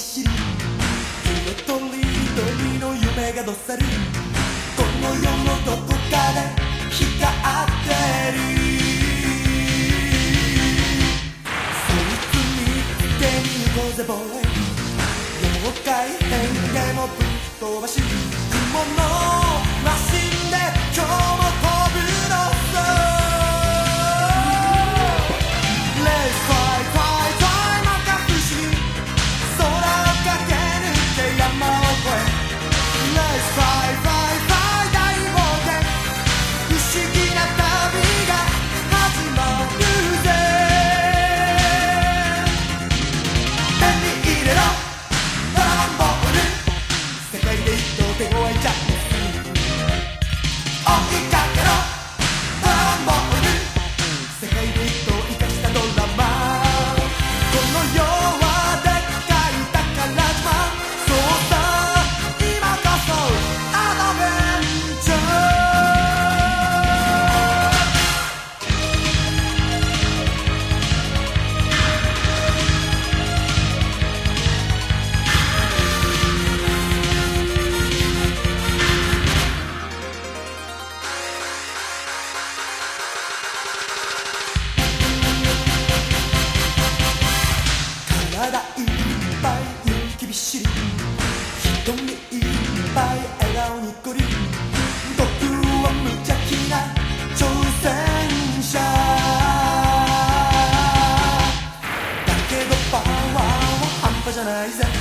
しり、夢とりどりの夢がどっさり、この世のどこかで光ってる。妖怪変化もぶっ飛ばし、雲のマシンで今日も飛ぶのさ。 Let's fly fly fly また不思議、空を駆け抜け山を越え、 Let's fly fly fly 大冒険、不思議な旅が始まるぜ。じゃないぜ。